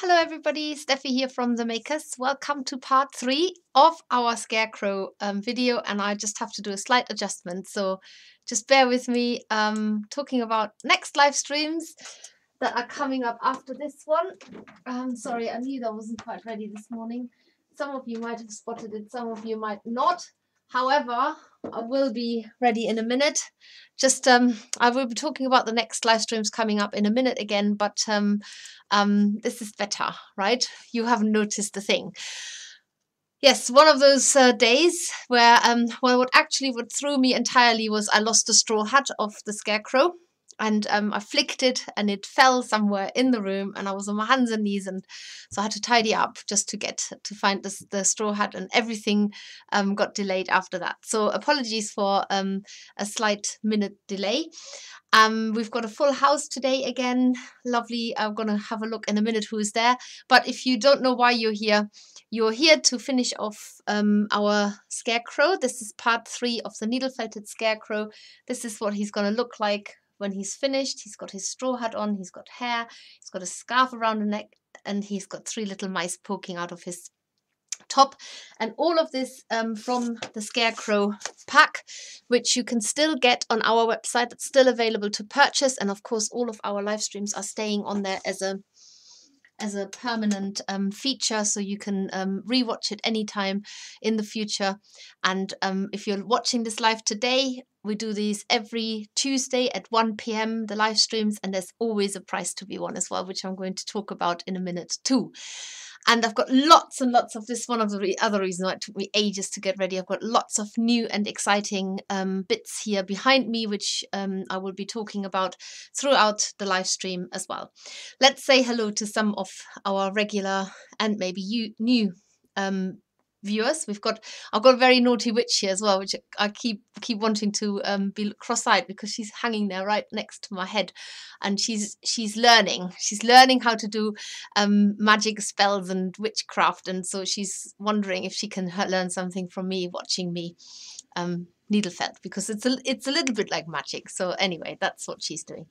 Hello everybody, Steffi here from The Makerss. Welcome to part 3 of our Scarecrow video, and I just have to do a slight adjustment, so just bear with me. Talking about next live streams that are coming up after this one. Sorry, I knew that wasn't quite ready this morning. Some of you might have spotted it, some of you might not. However, I will be ready in a minute. Just I will be talking about the next live streams coming up in a minute again, but this is better, right? You haven't noticed the thing. Yes, one of those days where well, what threw me entirely was I lost the straw hat of the Scarecrow, and I flicked it and it fell somewhere in the room, and I was on my hands and knees, and so I had to tidy up just to find the straw hat, and everything got delayed after that. So apologies for a slight minute delay. We've got a full house today again, lovely. I'm gonna have a look in a minute who's there, but if you don't know why you're here to finish off our Scarecrow. This is part 3 of the needle-felted Scarecrow. This is what he's gonna look like when he's finished. He's got his straw hat on, he's got hair, he's got a scarf around the neck, and he's got 3 little mice poking out of his top. And all of this from the Scarecrow pack, which you can still get on our website. It's still available to purchase, and of course all of our live streams are staying on there as a permanent feature, so you can rewatch it anytime in the future. And if you're watching this live today, we do these every Tuesday at 1 p.m, the live streams, and there's always a prize to be won as well, which I'm going to talk about in a minute too. And I've got lots and lots of this. One of the other reasons why it took me ages to get ready. I've got lots of new and exciting bits here behind me, which I will be talking about throughout the live stream as well. Let's say hello to some of our regular and maybe new viewers. I've got a very naughty witch here as well, which I keep wanting to be cross-eyed because she's hanging there right next to my head, and she's learning how to do magic spells and witchcraft, and so she's wondering if she can learn something from me watching me needlefelt, because it's a little bit like magic. So anyway, that's what she's doing.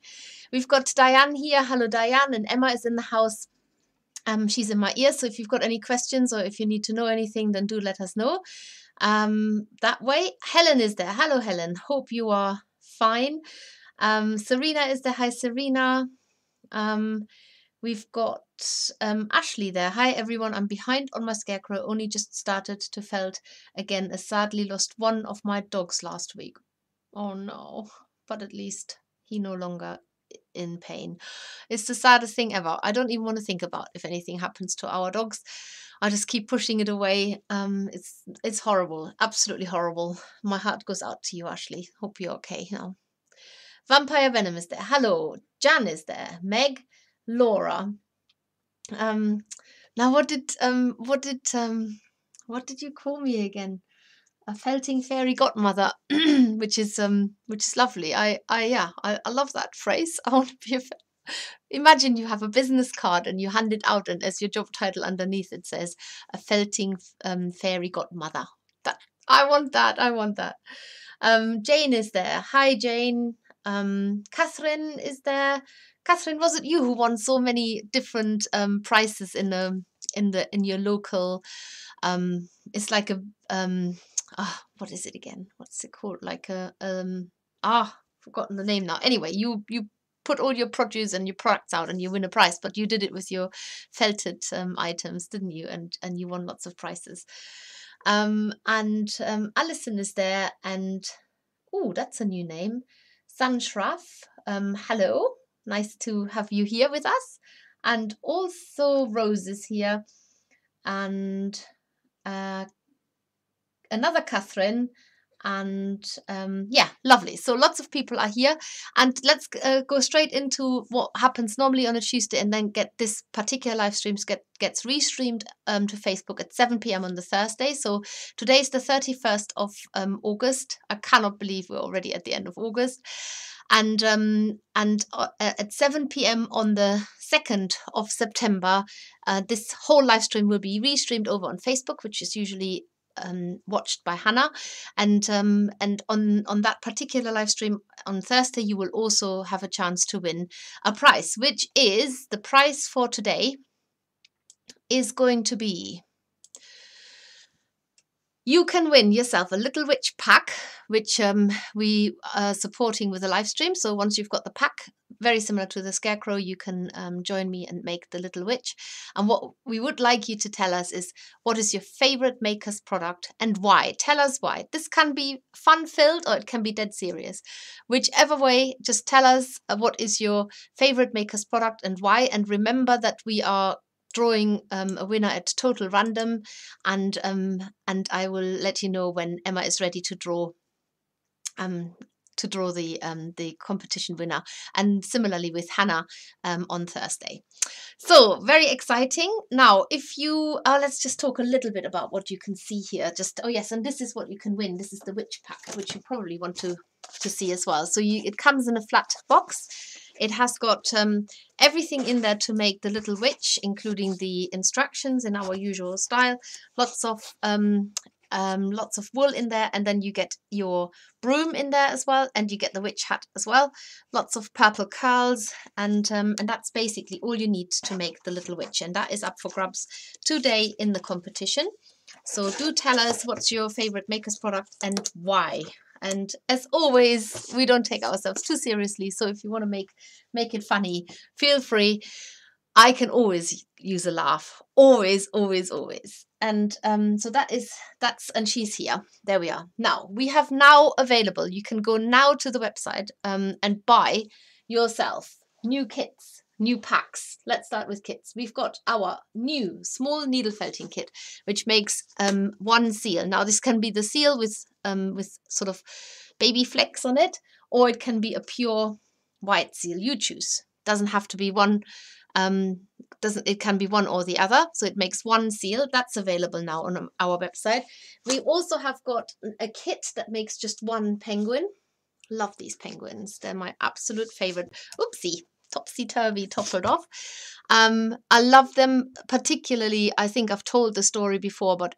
We've got Diane here. Hello Diane. And Emma is in the house. She's in my ear, so if you've got any questions or if you need to know anything, then do let us know that way. Helen is there. Hello, Helen. Hope you are fine. Serena is there. Hi, Serena. We've got Ashley there. Hi, everyone. I'm behind on my Scarecrow. Only just started to felt again, as sadly lost one of my dogs last week. Oh, no. But at least he no longer in pain. It's the saddest thing ever. I don't even want to think about if anything happens to our dogs. I just keep pushing it away. It's horrible, absolutely horrible. My heart goes out to you, Ashley. Hope you're okay now. Vampire Venom is there. Hello. Jan is there. Meg, Laura. Now what did you call me again? A felting fairy godmother, which is lovely. I love that phrase. I want to be imagine you have a business card and you hand it out, and as your job title underneath it says a felting fairy godmother. That I want that. I want that. Jane is there. Hi Jane. Catherine is there. Catherine, was it you who won so many different prizes in your local? It's like a what is it again? What's it called? Like a forgotten the name now. Anyway, you put all your produce and your products out and you win a prize, but you did it with your felted items, didn't you? And you won lots of prizes. Alison is there, and oh, that's a new name, Sanshraf. Hello, nice to have you here with us, and also Rose is here, and another Catherine, and yeah, lovely. So lots of people are here, and let's go straight into what happens normally on a Tuesday, and then get this particular live streams gets restreamed to Facebook at 7 p.m. on the Thursday. So today's the 31st of August. I cannot believe we're already at the end of August. And at 7 p.m. on the 2nd of September, this whole live stream will be restreamed over on Facebook, which is usually watched by Hannah, and on that particular live stream on Thursday, you will also have a chance to win a prize, which is the prize for today is going to be, you can win yourself a Little Witch pack, which we are supporting with a live stream. So once you've got the pack, very similar to the Scarecrow, you can join me and make the Little Witch. And what we would like you to tell us is, what is your favorite Makerss product and why? Tell us why. This can be fun-filled or it can be dead serious. Whichever way, just tell us what is your favorite Makerss product and why. And remember that we are drawing a winner at total random, and I will let you know when Emma is ready to draw the competition winner, and similarly with Hannah on Thursday. So very exciting. Now, if you let's just talk a little bit about what you can see here. Just oh yes, and this is what you can win. This is the witch pack, which you probably want to see as well. So it comes in a flat box. It has got everything in there to make the Little Witch, including the instructions in our usual style. Lots of wool in there, and then you get your broom in there as well, and you get the witch hat as well. Lots of purple curls, and that's basically all you need to make the Little Witch, and that is up for grabs today in the competition. So do tell us what's your favorite Makerss product and why. And as always, we don't take ourselves too seriously. So if you want to make it funny, feel free. I can always use a laugh. Always, always, always. And so that's, and she's here. There we are. Now, we have now available. You can go now to the website and buy yourself new kits, new packs. Let's start with kits. We've got our new small needle felting kit, which makes one seal. Now, this can be the seal with sort of baby flecks on it, or it can be a pure white seal. You choose. Doesn't have to be one. It can be one or the other. So it makes one seal. That's available now on our website. We also have got a kit that makes just one penguin. Love these penguins. They're my absolute favorite. Oopsie. Topsy-turvy, toppled off. I love them particularly. I think I've told the story before, but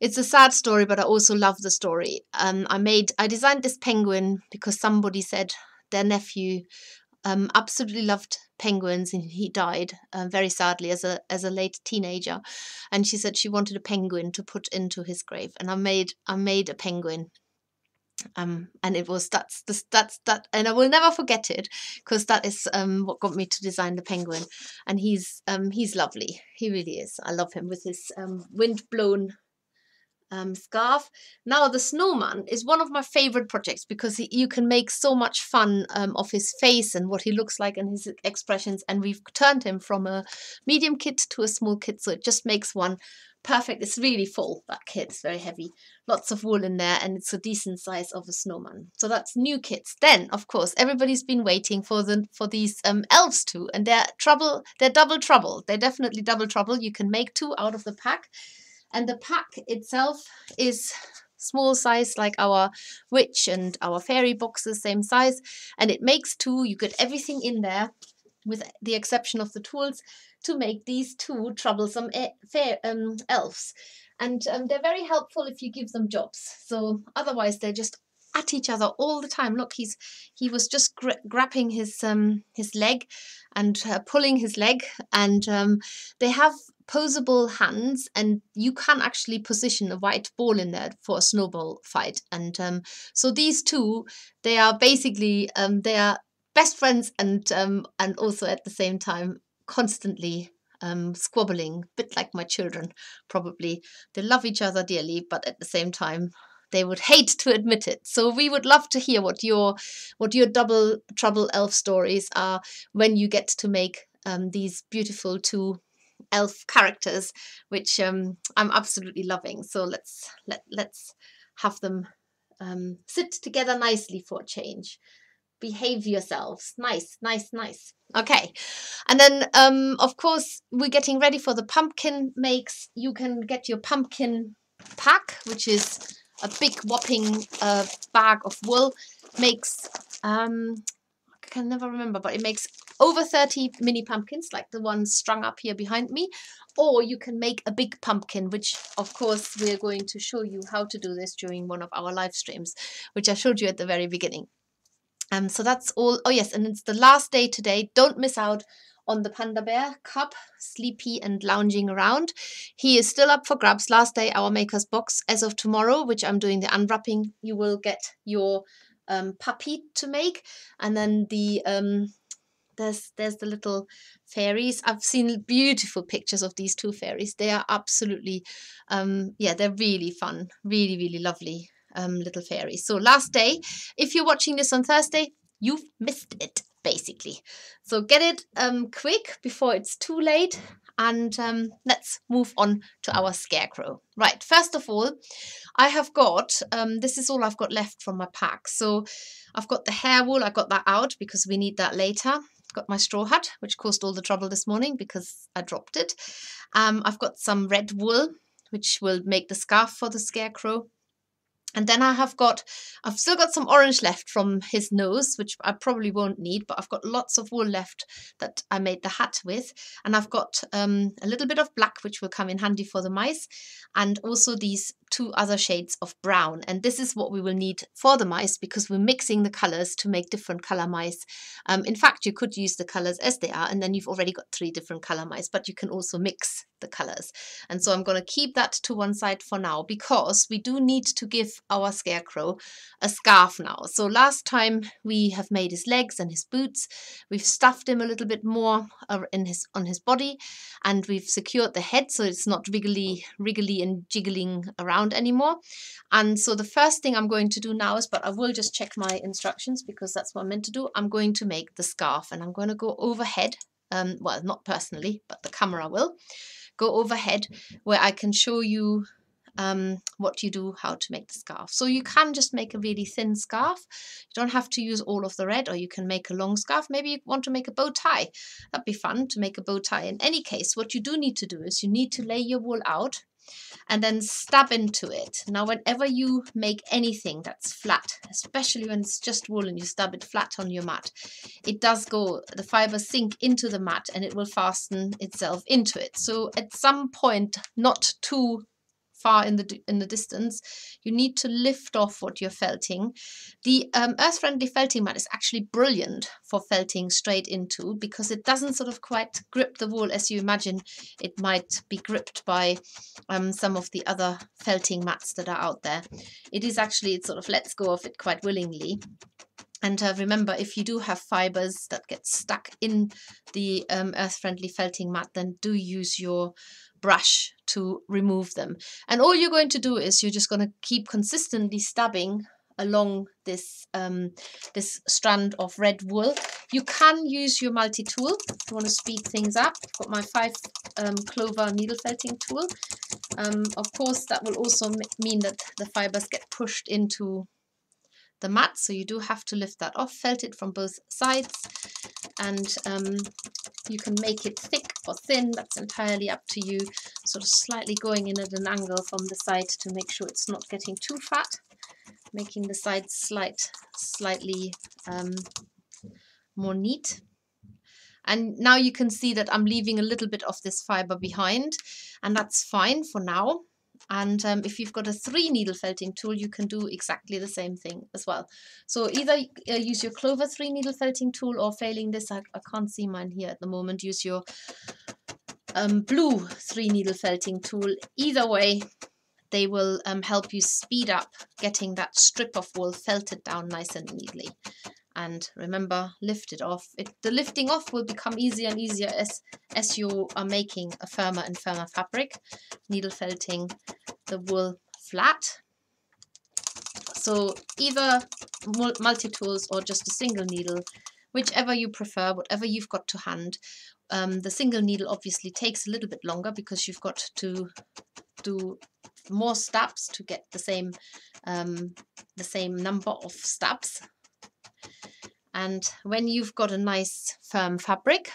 it's a sad story, but I also love the story. I designed this penguin because somebody said their nephew absolutely loved penguins, and he died very sadly as a late teenager, and she said she wanted a penguin to put into his grave, and I made a penguin. And it was that, and I will never forget it, because that is what got me to design the penguin. And he's lovely. He really is. I love him with his wind-blown scarf. Now, the snowman is one of my favorite projects, because you can make so much fun of his face and what he looks like and his expressions. And we've turned him from a medium kit to a small kit, so it just makes one. Perfect. It's really full, that kit. It's very heavy. Lots of wool in there, and it's a decent size of a snowman. So that's new kits. Then, of course, everybody's been waiting for these elves too, and they're double trouble. They're definitely double trouble. You can make two out of the pack, and the pack itself is small size, like our witch and our fairy boxes, same size, and it makes two. You get everything in there, with the exception of the tools, to make these two troublesome elves. And they're very helpful if you give them jobs. So otherwise they're just at each other all the time. Look, he was just grabbing his leg and pulling his leg, and they have posable hands, and you can actually position a white ball in there for a snowball fight. And so these two, they are basically they are best friends, and also at the same time constantly squabbling, a bit like my children probably. They love each other dearly, but at the same time they would hate to admit it. So we would love to hear what your double trouble elf stories are when you get to make these beautiful two elf characters, which I'm absolutely loving. So let's have them sit together nicely for a change. Behave yourselves. Nice, nice, nice. Okay. And then, of course, we're getting ready for the pumpkin makes. You can get your pumpkin pack, which is a big whopping bag of wool. Makes, I can never remember, but it makes over 30 mini pumpkins, like the ones strung up here behind me. Or you can make a big pumpkin, which, of course, we're going to show you how to do this during one of our live streams, which I showed you at the very beginning. So that's all. Oh yes, and it's the last day today. Don't miss out on the panda bear, Cub, sleepy and lounging around. He is still up for grabs. Last day, our Makerss box as of tomorrow, which I'm doing the unwrapping. You will get your puppy to make, and then the there's the little fairies. I've seen beautiful pictures of these two fairies. They are absolutely, yeah, they're really fun, really, really lovely little fairies. So last day, if you're watching this on Thursday, you've missed it, basically. So get it quick before it's too late, and let's move on to our Scarecrow. Right, first of all, I have got, this is all I've got left from my pack. So I've got the hair wool, I got that out because we need that later. Got my straw hat, which caused all the trouble this morning because I dropped it. I've got some red wool, which will make the scarf for the Scarecrow. And then I have got, I've still got some orange left from his nose, which I probably won't need, but I've got lots of wool left that I made the hat with. And I've got a little bit of black, which will come in handy for the mice, and also these two other shades of brown. And this is what we will need for the mice, because we're mixing the colors to make different color mice. In fact, you could use the colors as they are, and then you've already got three different color mice, but you can also mix the colors. And so I'm going to keep that to one side for now, because we do need to give our Scarecrow a scarf now. So last time we have made his legs and his boots, we've stuffed him a little bit more on his body, and we've secured the head so it's not wriggly and jiggling around anymore. And so the first thing I'm going to do now is, but I will just check my instructions because that's what I'm meant to do, I'm going to make the scarf, and I'm going to go overhead, well, not personally, but the camera will go overhead where I can show you what you do, how to make the scarf. So you can just make a really thin scarf. You don't have to use all of the red, or you can make a long scarf. Maybe you want to make a bow tie. That'd be fun to make a bow tie. In any case, what you do need to do is you need to lay your wool out and then stab into it. Now, whenever you make anything that's flat, especially when it's just wool and you stab it flat on your mat, it does go, the fibers sink into the mat and it will fasten itself into it. So at some point, not too far in the distance, you need to lift off what you're felting. The Earth Friendly felting mat is actually brilliant for felting straight into, because it doesn't sort of quite grip the wool as you imagine it might be gripped by some of the other felting mats that are out there. It is actually, it sort of lets go of it quite willingly. And remember, if you do have fibers that get stuck in the Earth Friendly felting mat, then do use your brush to remove them. And all you're going to do is you're just going to keep consistently stabbing along this this strand of red wool. You can use your multi-tool if you want to speed things up. I've got my 5 Clover needle felting tool. Of course, that will also mean that the fibers get pushed into the mat, so you do have to lift that off, felt it from both sides, and you can make it thick or thin, that's entirely up to you, sort of slightly going in at an angle from the side to make sure it's not getting too fat, making the sides slightly more neat. And now you can see that I'm leaving a little bit of this fiber behind, and that's fine for now. And if you've got a 3 needle felting tool, you can do exactly the same thing as well. So either use your Clover 3 needle felting tool, or failing this, I can't see mine here at the moment, use your blue 3 needle felting tool. Either way, they will help you speed up getting that strip of wool felted down nice and neatly. And remember, lift it off. The lifting off will become easier and easier as you are making a firmer and firmer fabric. Needle felting the wool flat. So either multi-tools or just a single needle, whichever you prefer, whatever you've got to hand. The single needle obviously takes a little bit longer because you've got to do more stabs to get the same number of stabs. And when you've got a nice firm fabric,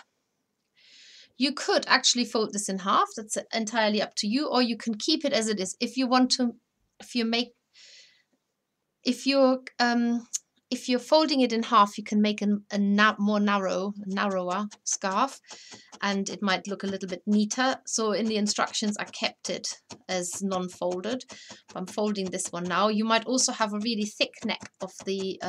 you could actually fold this in half. That's entirely up to you, or you can keep it as it is. If you want to, if you make, if your if you're folding it in half, you can make a narrower scarf, and it might look a little bit neater. So in the instructions, I kept it as non-folded. I'm folding this one now. You might also have a really thick neck of the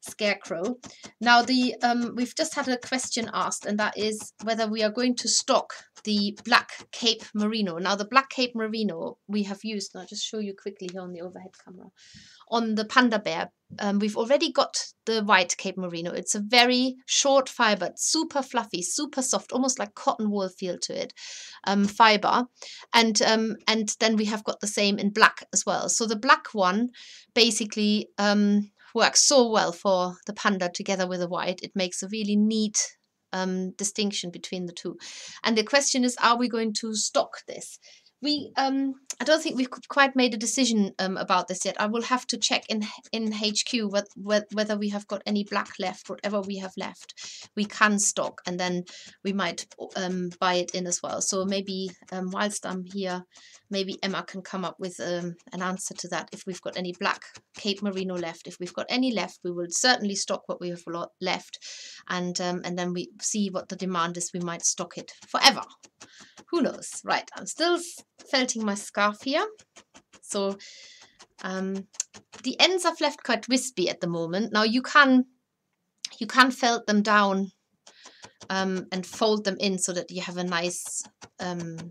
scarecrow. Now, the we've just had a question asked, and that is whether we are going to stock the black Cape Merino. Now, the black Cape Merino we have used, and I'll just show you quickly here on the overhead camera, on the panda bear. We've already got the white Cape Merino. It's a very short fibre, super fluffy, super soft, almost like cotton wool feel to it, fibre. And then we have got the same in black as well. So the black one basically works so well for the panda together with the white. It makes a really neat distinction between the two. And the question is, are we going to stock this? We, I don't think we've quite made a decision about this yet. I will have to check in HQ whether we have got any black left. Whatever we have left, we can stock, and then we might buy it in as well. So maybe whilst I'm here, maybe Emma can come up with an answer to that. If we've got any black Cape Merino left, if we've got any left, we will certainly stock what we have left, and then we see what the demand is. We might stock it forever. Who knows? Right, I'm still felting my scarf here. So the ends I've left quite wispy at the moment. Now you can felt them down and fold them in so that you have a nice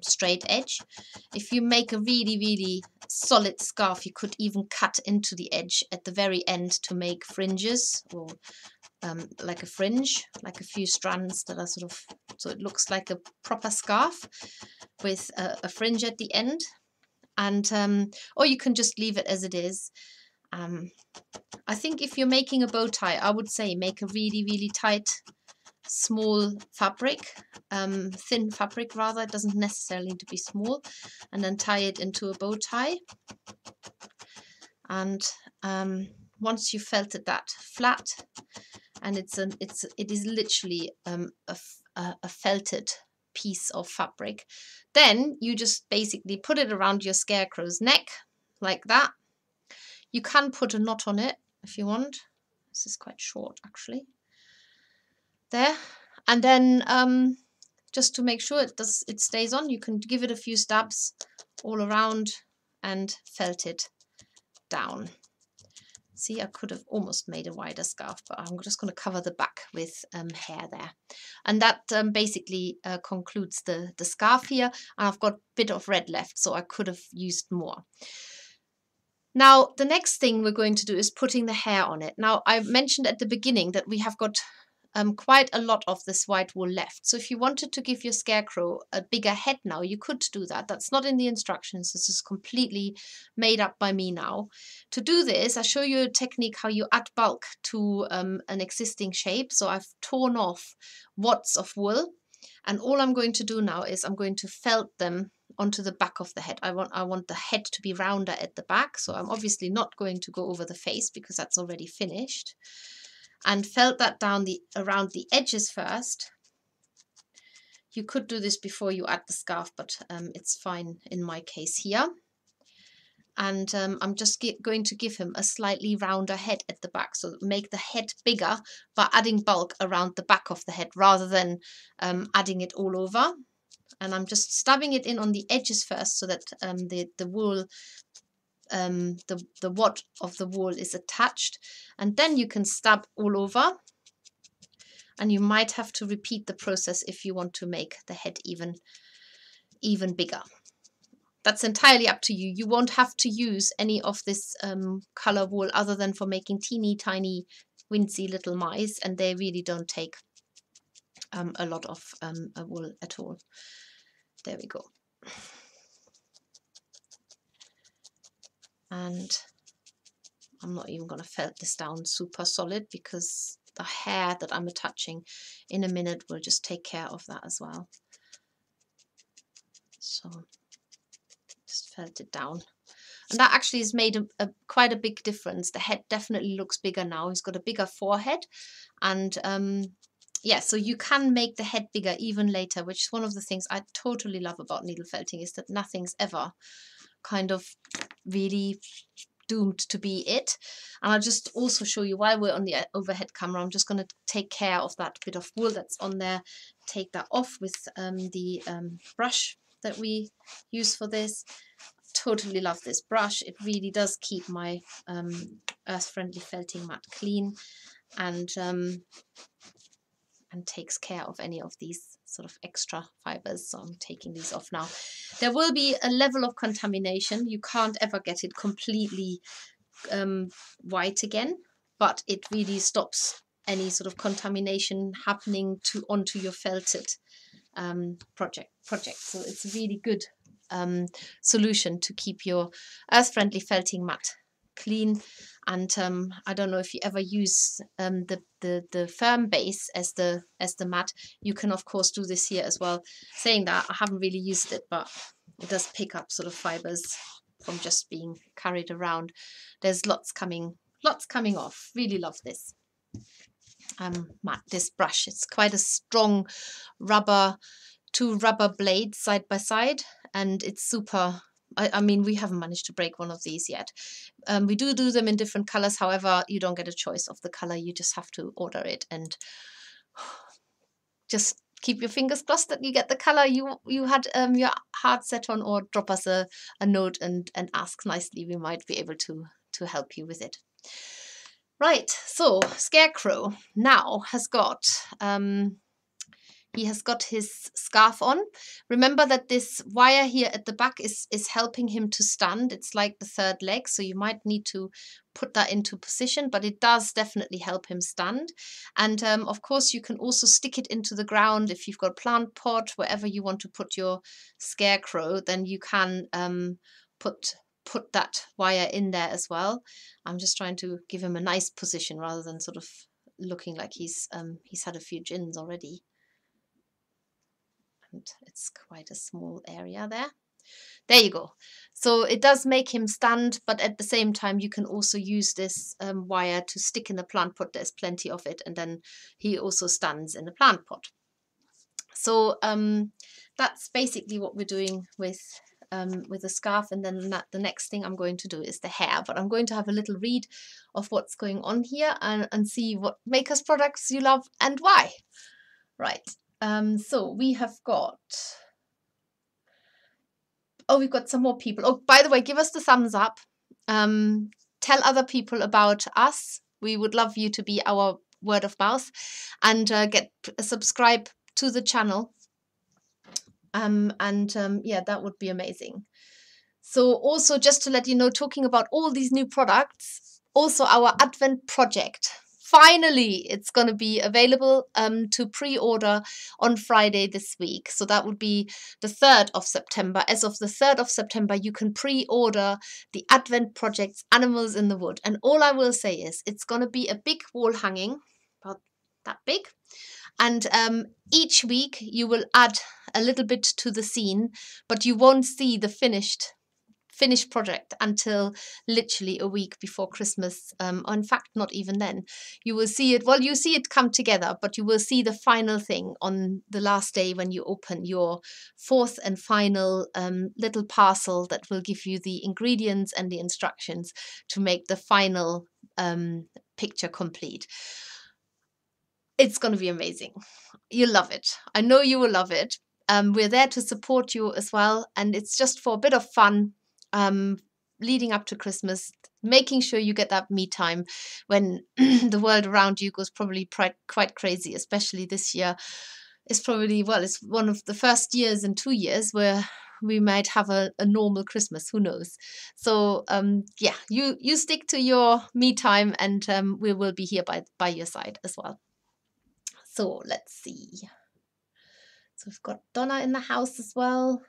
straight edge. If you make a really, really solid scarf, you could even cut into the edge at the very end to make fringes, or like a fringe, like a few strands that are sort of, so it looks like a proper scarf with a fringe at the end. And or you can just leave it as it is. I think if you're making a bow tie, I would say make a really, really tight, small fabric, thin fabric rather. It doesn't necessarily need to be small, and then tie it into a bow tie. And once you've felted that flat, and it is literally a felted piece of fabric, then you just basically put it around your scarecrow's neck like that. You can put a knot on it if you want. This is quite short actually. There, and then just to make sure it stays on, you can give it a few stabs all around and felt it down. See, I could have almost made a wider scarf, but I'm just going to cover the back with hair there. And that basically concludes the scarf here. And I've got a bit of red left, so I could have used more. Now, the next thing we're going to do is putting the hair on it. Now, I mentioned at the beginning that we have got quite a lot of this white wool left. So if you wanted to give your scarecrow a bigger head now, you could do that. That's not in the instructions. This is completely made up by me now. To do this, I show you a technique how you add bulk to an existing shape. So I've torn off wads of wool, and all I'm going to do now is I'm going to felt them onto the back of the head. I want the head to be rounder at the back, so I'm obviously not going to go over the face because that's already finished. And felt that down around the edges first. You could do this before you add the scarf, but it's fine in my case here. And I'm just going to give him a slightly rounder head at the back. So make the head bigger by adding bulk around the back of the head rather than adding it all over. And I'm just stabbing it in on the edges first so that the wool, the wad of the wool is attached, and then you can stab all over, and you might have to repeat the process if you want to make the head even bigger. That's entirely up to you. You won't have to use any of this color wool other than for making teeny tiny wincy little mice, and they really don't take a lot of wool at all. There we go. And I'm not even going to felt this down super solid because the hair that I'm attaching in a minute will just take care of that as well. So just felt it down. And that actually has made quite a big difference. The head definitely looks bigger now. He's got a bigger forehead. And yeah, so you can make the head bigger even later, which is one of the things I totally love about needle felting, is that nothing's ever kind of really doomed to be it. And I'll just also show you while we're on the overhead camera, I'm just going to take care of that bit of wool that's on there, take that off with the brush that we use for this. Totally love this brush. It really does keep my earth friendly felting mat clean and takes care of any of these sort of extra fibers. So I'm taking these off now. There will be a level of contamination. You can't ever get it completely white again, but it really stops any sort of contamination happening onto your felted project. So it's a really good solution to keep your earth-friendly felting mat clean. And I don't know if you ever use the firm base as the mat. You can of course do this here as well. Saying that, I haven't really used it, but it does pick up sort of fibers from just being carried around. There's lots coming off. Really love this mat, this brush. It's quite a strong rubber, two rubber blades side by side, and it's super. I mean, we haven't managed to break one of these yet. We do them in different colors. However, you don't get a choice of the color. You just have to order it and just keep your fingers crossed that you get the color you had your heart set on, or drop us a note and ask nicely. We might be able to help you with it. Right, so Scarecrow now has got... He has got his scarf on. Remember that this wire here at the back is helping him to stand. It's like the third leg, so you might need to put that into position, but it does definitely help him stand. And of course, you can also stick it into the ground if you've got a plant pot, wherever you want to put your scarecrow, then you can put that wire in there as well. I'm just trying to give him a nice position rather than sort of looking like he's had a few gins already. And it's quite a small area there. There you go. So it does make him stand, but at the same time you can also use this wire to stick in the plant pot. There's plenty of it, and then he also stands in the plant pot. So that's basically what we're doing with the scarf. And then the next thing I'm going to do is the hair, but I'm going to have a little read of what's going on here and see what Makerss products you love and why. Right. So we have got, we've got some more people. Oh, by the way, give us the thumbs up. Tell other people about us. We would love you to be our word of mouth, and subscribe to the channel. Yeah, that would be amazing. So also, just to let you know, talking about all these new products, also our Advent project. Finally, it's going to be available to pre-order on Friday this week. So that would be the 3rd of September. As of the 3rd of September, you can pre-order the Advent Projects Animals in the Wood. And all I will say is it's going to be a big wall hanging, about that big. And each week you will add a little bit to the scene, but you won't see the finished project until literally a week before Christmas. In fact, not even then. You will see it, well, you see it come together, but you will see the final thing on the last day when you open your 4th and final little parcel that will give you the ingredients and the instructions to make the final picture complete. It's going to be amazing. You'll love it. I know you will love it. We're there to support you as well, and it's just for a bit of fun. Leading up to Christmas, making sure you get that me time when the world around you goes probably quite crazy, especially this year. It's probably, well, it's one of the first years in 2 years where we might have a normal Christmas, who knows. So yeah, you stick to your me time, and we will be here by your side as well. So let's see. So we've got Donna in the house as well.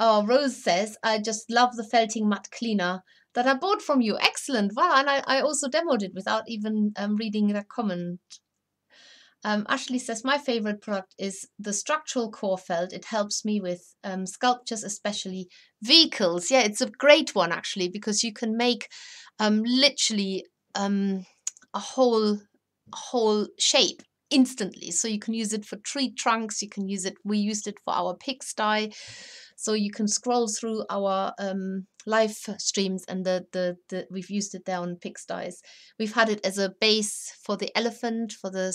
Oh, Rose says, I just love the felting mat cleaner that I bought from you. Excellent. Well, and I also demoed it without even reading the comment. Ashley says, my favorite product is the structural core felt. It helps me with sculptures, especially vehicles. Yeah, it's a great one, actually, because you can make literally a whole shape instantly. So you can use it for tree trunks, you can use it, we used it for our pigsty. So you can scroll through our live streams, and we've used it there on pigsties. We've had it as a base for the elephant, for the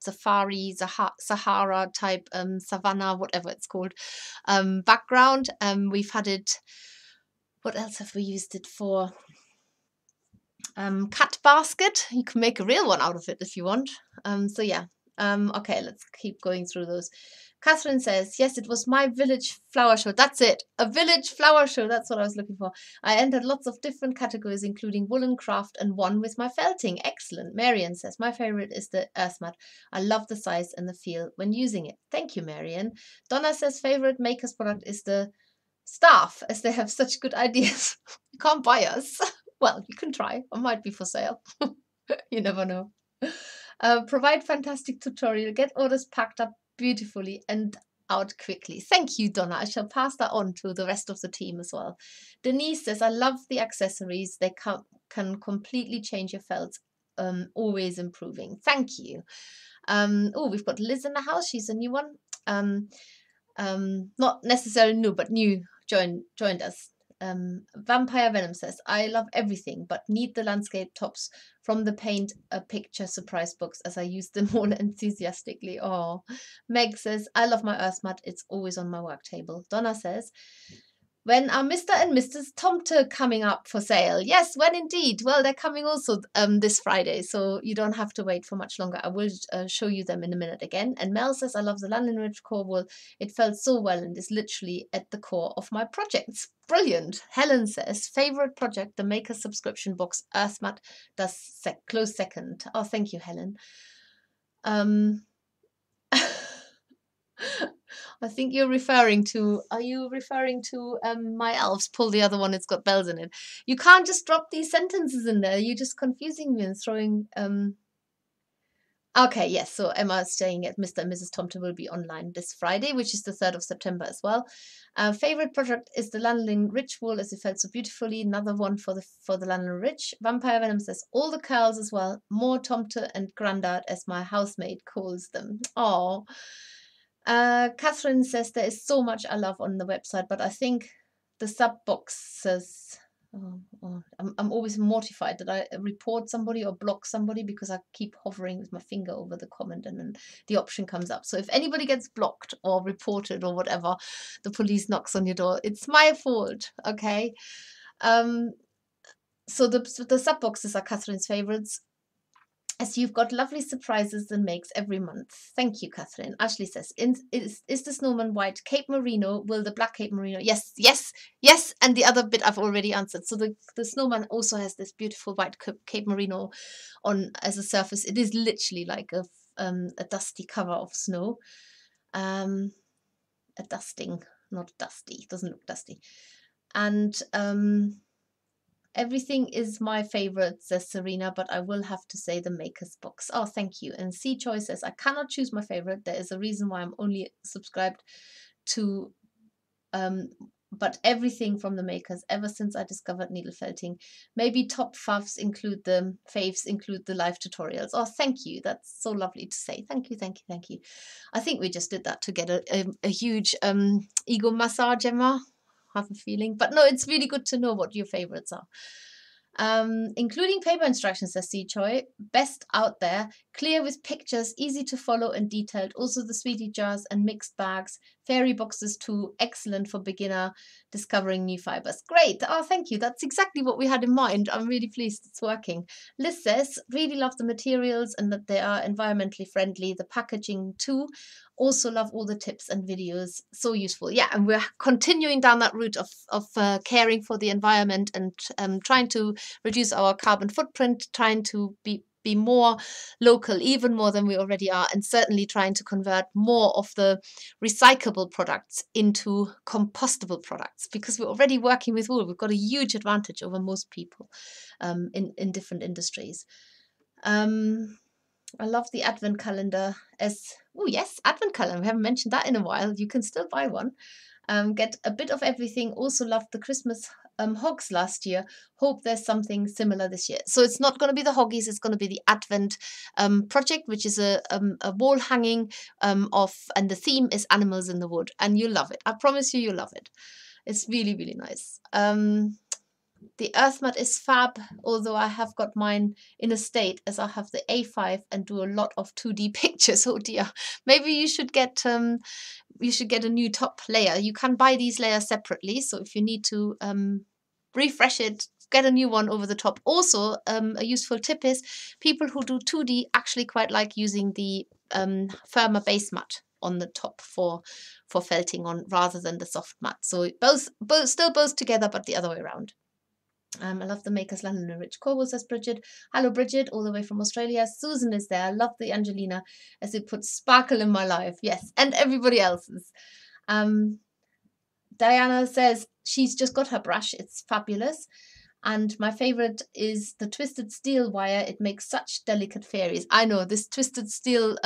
safari, Sahara type savannah, whatever it's called, background. We've had it, what else have we used it for? Cat basket. You can make a real one out of it if you want. So yeah. Okay, let's keep going through those. Catherine says, yes, it was my village flower show. That's it. A village flower show. That's what I was looking for. I entered lots of different categories, including woolen craft and one with my felting. Excellent. Marion says, my favorite is the earth mat. I love the size and the feel when using it. Thank you, Marion. Donna says, favorite Makerss product is the staff, as they have such good ideas. You can't buy us. Well, you can try. It might be for sale. You never know. Provide fantastic tutorial, get orders packed up beautifully and out quickly. Thank you, Donna. I shall pass that on to the rest of the team as well. Denise says, I love the accessories. They can completely change your felts, always improving. Thank you. Oh, we've got Liz in the house. She's a new one. Not necessarily new, but new joined us. Vampire Venom says, I love everything but need the landscape tops from the Paint a Picture surprise books, as I use them all enthusiastically. Oh, Meg says, I love my earth mat. It's always on my work table. Donna says, when are Mr. and Mrs. Tomten coming up for sale? Yes, when indeed. Well, they're coming also this Friday, so you don't have to wait for much longer. I will show you them in a minute again. And Mel says, I love the London Ridge core wool. It felt so well and is literally at the core of my projects. Brilliant. Helen says, favorite project, the Makerss subscription box. Earth mat does close second. Oh, thank you, Helen. I think you're referring to, are you referring to my elves? Pull the other one, it's got bells in it. You can't just drop these sentences in there. You're just confusing me and throwing, Okay, yes, so Emma is saying that Mr. and Mrs. Tomten will be online this Friday, which is the 3rd of September as well. Favorite project is the Lanolin Ridge wool, as it felt so beautifully. Another one for the Lanolin Ridge. Vampire Venom says, all the curls as well. More Tomten and Grandad, as my housemaid calls them. Oh. Catherine says, there is so much I love on the website, but I think the sub boxes, I'm always mortified that I report somebody or block somebody because I keep hovering with my finger over the comment and then the option comes up. So if anybody gets blocked or reported or whatever, the police knocks on your door, it's my fault. Okay. So the sub boxes are Catherine's favorites, as you've got lovely surprises and makes every month. Thank you, Catherine. Ashley says, is the snowman white Cape Merino? Will the black Cape Merino? Yes, yes, yes. And the other bit I've already answered. So the snowman also has this beautiful white Cape Merino on as a surface. It is literally like a dusty cover of snow. A dusting, not dusty. It doesn't look dusty. And... everything is my favorite, says Serena, but I will have to say the Makerss box. Oh, thank you. And C Choice says, I cannot choose my favorite. There is a reason why I'm only subscribed to, but everything from the Makerss ever since I discovered needle felting. Maybe top faves include the live tutorials. Oh, thank you. That's so lovely to say. Thank you, thank you, thank you. I think we just did that to get a huge ego massage, Emma. Have a feeling, but no, it's really good to know what your favorites are. Including paper instructions, says C Choi, best out there, clear with pictures, easy to follow and detailed. Also the sweetie jars and mixed bags, fairy boxes too, excellent for beginner discovering new fibers. Great. Oh, thank you. That's exactly what we had in mind. I'm really pleased it's working. Liz says, really love the materials and that they are environmentally friendly, the packaging too. Also love all the tips and videos, so useful. Yeah, and we're continuing down that route of caring for the environment and trying to reduce our carbon footprint, trying to be more local, even more than we already are, and certainly trying to convert more of the recyclable products into compostable products, because we're already working with wool. We've got a huge advantage over most people in different industries. I love the Advent calendar as, oh yes, Advent calendar. We haven't mentioned that in a while. You can still buy one. Get a bit of everything. Also love the Christmas hogs last year. Hope there's something similar this year. So it's not going to be the hoggies, it's going to be the Advent project, which is a wall hanging and the theme is Animals in the Wood, and you'll love it. I promise you, you'll love it. It's really, really nice. The earth mat is fab, although I have got mine in a state as I have the A5 and do a lot of 2D pictures. Oh dear, maybe you should get a new top layer. You can buy these layers separately, so if you need to refresh it, get a new one over the top. Also, a useful tip is people who do 2D actually quite like using the firmer base mat on the top for felting on rather than the soft mat. So both together, but the other way around. I love the Makerss, London and Rich Corbo, says Bridget. Hello, Bridget, all the way from Australia. Susan is there. I love the Angelina as it puts sparkle in my life. Yes, and everybody else's. Diana says she's just got her brush. It's fabulous. And my favourite is the twisted steel wire. It makes such delicate fairies. I know, this twisted steel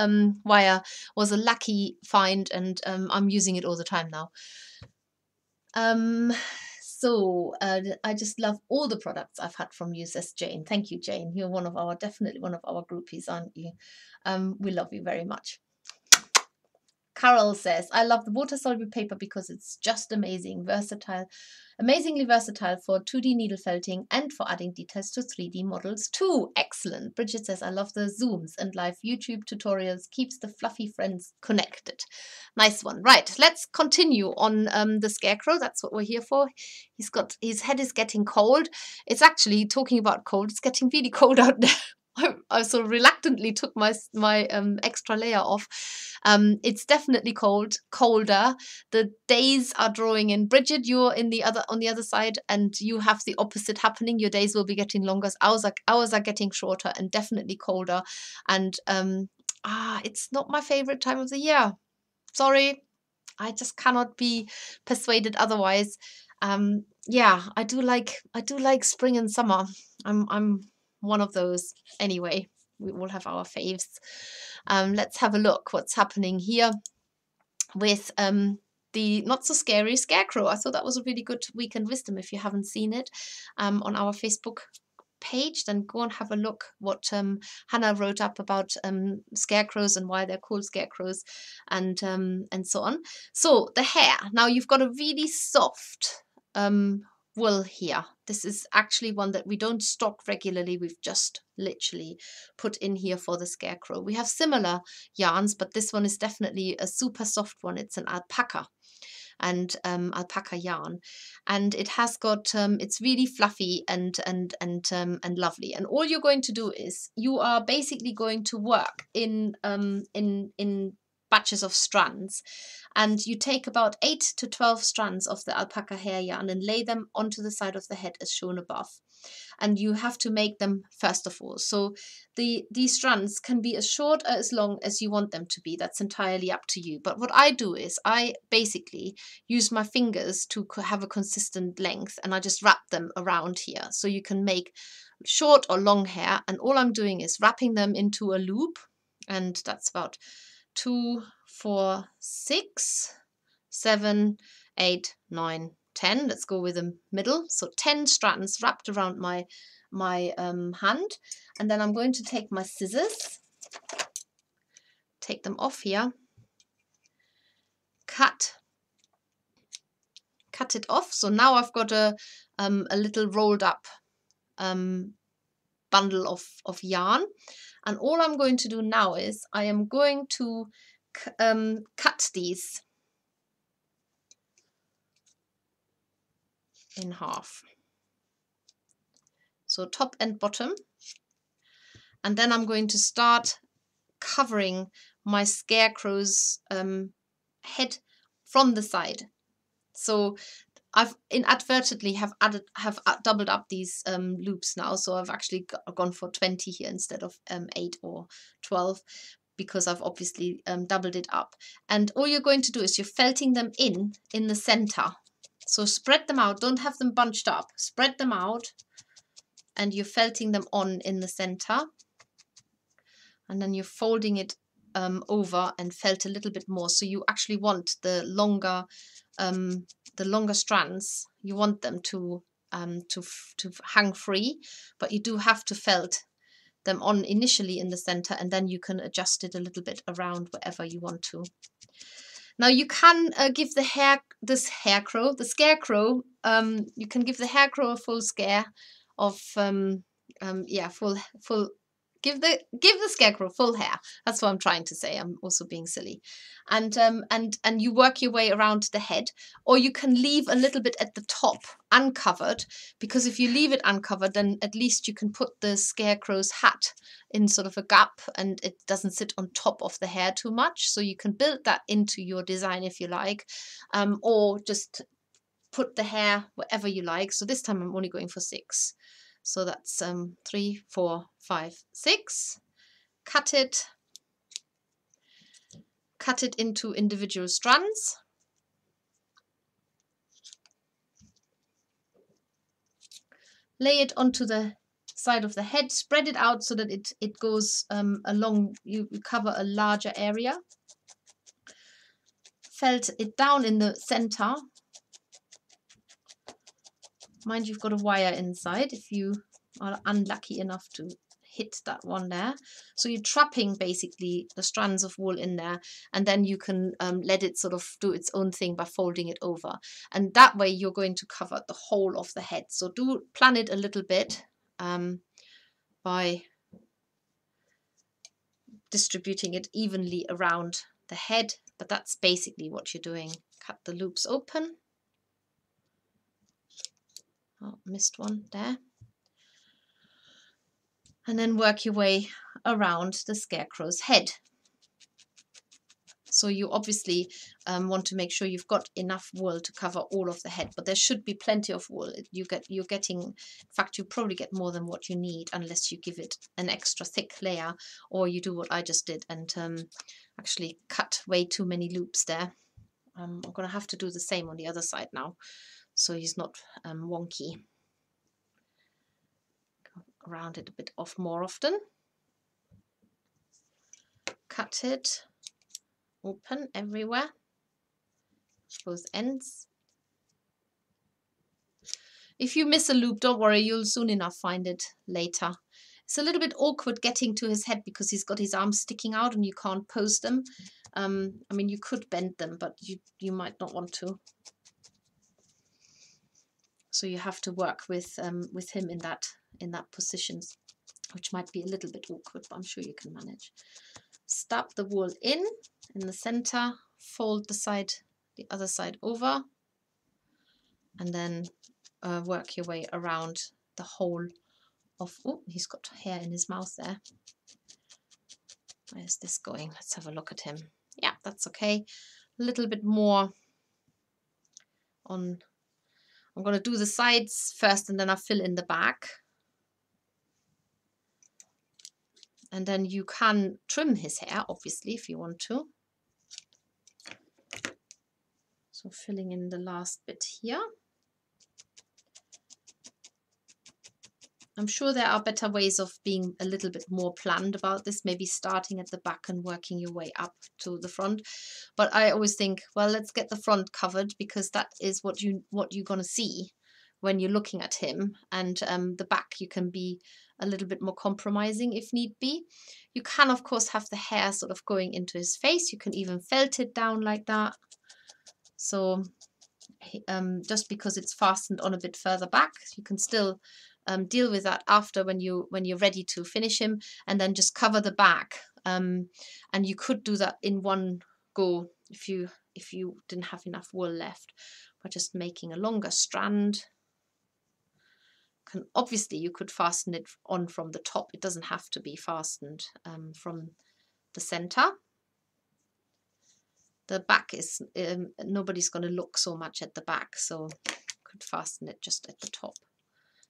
wire was a lucky find, and I'm using it all the time now. So I just love all the products I've had from you, says Jane. Thank you, Jane. You're one of our, definitely one of our groupies, aren't you? We love you very much. Carol says, I love the water-soluble paper because it's just amazing, versatile, amazingly versatile for 2D needle felting and for adding details to 3D models too. Excellent. Bridget says, I love the Zooms and live YouTube tutorials. Keeps the fluffy friends connected. Nice one. Right, let's continue on the Scarecrow. That's what we're here for. He's got, his head is getting cold. It's actually, talking about cold, it's getting really cold out there. I sort of reluctantly took my extra layer off. It's definitely cold, colder. The days are drawing in. Bridget, you're in the other, on the other side, and you have the opposite happening. Your days will be getting longer. Ours are getting shorter and definitely colder. And it's not my favorite time of the year. Sorry, I just cannot be persuaded otherwise. Yeah, I do like spring and summer. I'm one of those. Anyway, we all have our faves. Let's have a look what's happening here with the not so scary Scarecrow. I thought that was a really good weekend wisdom. If you haven't seen it on our Facebook page, then go and have a look what Hannah wrote up about scarecrows and why they're called scarecrows and so on. So the hair, now you've got a really soft wool here. This is actually one that we don't stock regularly. We've just literally put in here for the Scarecrow. We have similar yarns, but this one is definitely a super soft one. It's an alpaca and alpaca yarn, and it has got it's really fluffy and lovely. And all you're going to do is you are basically going to work in batches of strands, and you take about 8 to 12 strands of the alpaca hair yarn and lay them onto the side of the head as shown above. And you have to make them first of all. So these strands can be as short or as long as you want them to be. That's entirely up to you. But what I do is I basically use my fingers to have a consistent length, and I just wrap them around here. So you can make short or long hair, and all I'm doing is wrapping them into a loop, and that's about 2, 4, 6, 7, 8, 9, 10. Let's go with the middle. So 10 strands wrapped around my hand. And then I'm going to take my scissors, take them off here, cut it off. So now I've got a little rolled up bundle of yarn. And all I'm going to do now is I am going to cut these in half. So top and bottom. And then I'm going to start covering my Scarecrow's head from the side. So I've inadvertently have doubled up these loops now, so I've actually gone for 20 here instead of 8 or 12 because I've obviously doubled it up. And all you're going to do is you're felting them in the center. So spread them out, don't have them bunched up, spread them out, and you're felting them on in the center, and then you're folding it over and felt a little bit more. So you actually want the longer strands. You want them to to hang free, but you do have to felt them on initially in the center, and then you can adjust it a little bit around wherever you want to. Now you can give the scarecrow, you can give the scarecrow a full scare of give the scarecrow full hair. That's what I'm trying to say. I'm also being silly. And and you work your way around the head, or you can leave a little bit at the top uncovered, because if you leave it uncovered, then at least you can put the scarecrow's hat in sort of a gap, and it doesn't sit on top of the hair too much. So you can build that into your design if you like, or just put the hair wherever you like. So this time I'm only going for 6. So that's 3, 4, 5, 6. Cut it into individual strands. Lay it onto the side of the head, spread it out so that it goes along, you cover a larger area. Felt it down in the center. Mind you've got a wire inside if you are unlucky enough to hit that one there. So you're trapping basically the strands of wool in there, and then you can let it sort of do its own thing by folding it over. And that way you're going to cover the whole of the head. So do plan it a little bit by distributing it evenly around the head, but that's basically what you're doing. Cut the loops open. Oh, missed one there. And then work your way around the scarecrow's head. So you obviously want to make sure you've got enough wool to cover all of the head, but there should be plenty of wool. You're getting, in fact, you probably get more than what you need unless you give it an extra thick layer, or you do what I just did and actually cut way too many loops there. I'm going to have to do the same on the other side now, so he's not wonky. Go around it a bit off more often. Cut it open everywhere, both ends. If you miss a loop, don't worry, you'll soon enough find it later. It's a little bit awkward getting to his head because he's got his arms sticking out and you can't pose them. I mean, you could bend them, but you might not want to. So you have to work with him in that position, which might be a little bit awkward, but I'm sure you can manage. Stub the wool in the center, fold the other side over, and then work your way around the whole of. Oh, he's got hair in his mouth there. Where's this going? Let's have a look at him. Yeah, that's okay. A little bit more on. I'm going to do the sides first, and then I'll fill in the back. And then you can trim his hair, obviously, if you want to. So filling in the last bit here. I'm sure there are better ways of being a little bit more planned about this, maybe starting at the back and working your way up to the front. But I always think, well, let's get the front covered, because that is what you're going to see when you're looking at him. And the back, you can be a little bit more compromising if need be. You can, of course, have the hair sort of going into his face. You can even felt it down like that. So just because it's fastened on a bit further back, you can still... deal with that after when you're ready to finish him, and then just cover the back. And you could do that in one go if you didn't have enough wool left, by just making a longer strand. Obviously you could fasten it on from the top. It doesn't have to be fastened from the center. The back is nobody's going to look so much at the back, so you could fasten it just at the top.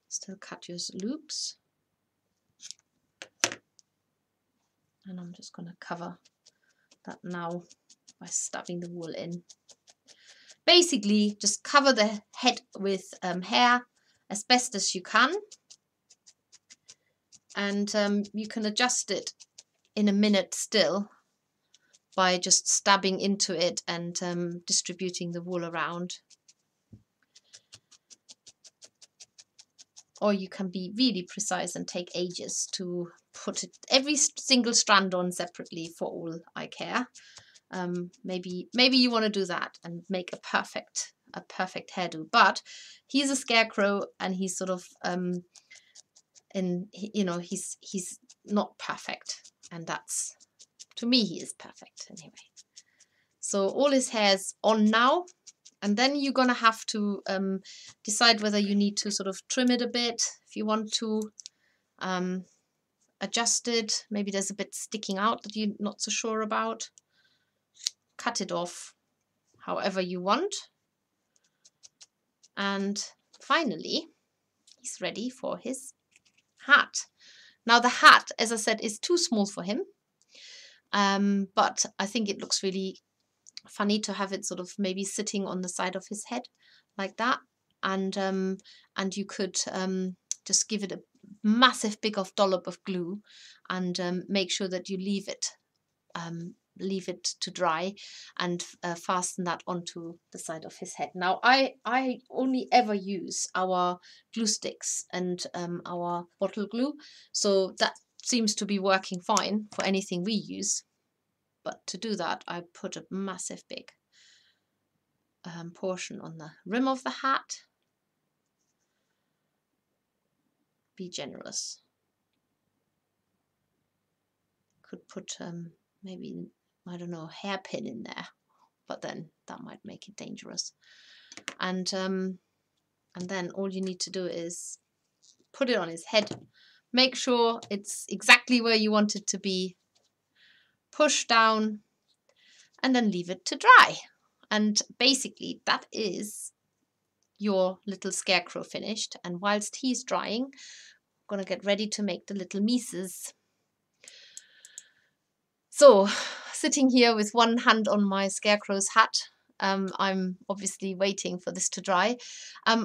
Still cut your loops, and I'm just going to cover that now by stuffing the wool in. Basically just cover the head with hair as best as you can, and you can adjust it in a minute still by just stabbing into it and distributing the wool around. Or you can be really precise and take ages to put it, every single strand on separately for all I care. Maybe you want to do that and make a perfect hairdo. But he's a scarecrow, and he's sort of he's not perfect, and that's, to me, he is perfect anyway. So all his hair's on now, and then you're gonna have to decide whether you need to sort of trim it a bit if you want to, adjust it. Maybe there's a bit sticking out that you're not so sure about. Cut it off however you want. And finally, he's ready for his hat. Now the hat, as I said, is too small for him, but I think it looks really funny to have it sort of maybe sitting on the side of his head like that, and you could just give it a massive big of dollop of glue and make sure that you leave it to dry and fasten that onto the side of his head. Now I only ever use our glue sticks and our bottle glue, so that seems to be working fine for anything we use. But to do that, I put a massive big portion on the rim of the hat. Be generous. Could put maybe, I don't know, a hairpin in there, but then that might make it dangerous. And then all you need to do is put it on his head. Make sure it's exactly where you want it to be. Push down, and then leave it to dry. And basically, that is your little scarecrow finished. And whilst he's drying, I'm gonna get ready to make the little Mises. So, sitting here with one hand on my scarecrow's hat, I'm obviously waiting for this to dry.